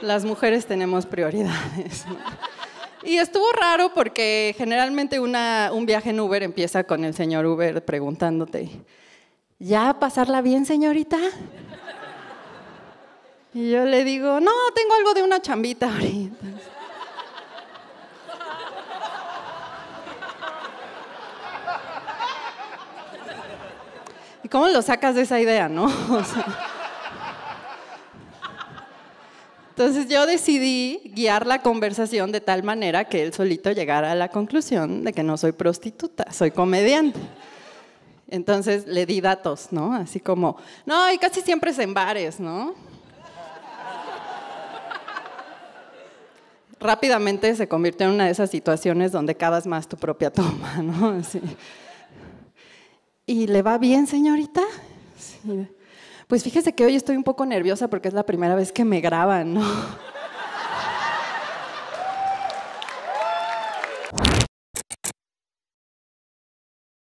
las mujeres tenemos prioridades, ¿no? Y estuvo raro porque generalmente un viaje en Uber empieza con el señor Uber preguntándote, ¿ya pasarla bien, señorita? Y yo le digo, no, tengo algo de una chambita ahorita. ¿Y cómo lo sacas de esa idea, no? O sea, entonces yo decidí guiar la conversación de tal manera que él solito llegara a la conclusión de que no soy prostituta, soy comediante. Entonces le di datos, ¿no? Así como, no, y casi siempre es en bares, ¿no? Rápidamente se convirtió en una de esas situaciones donde cavas más tu propia toma, ¿no? Así. ¿Y le va bien, señorita? Sí. Pues fíjese que hoy estoy un poco nerviosa porque es la primera vez que me graban, ¿no?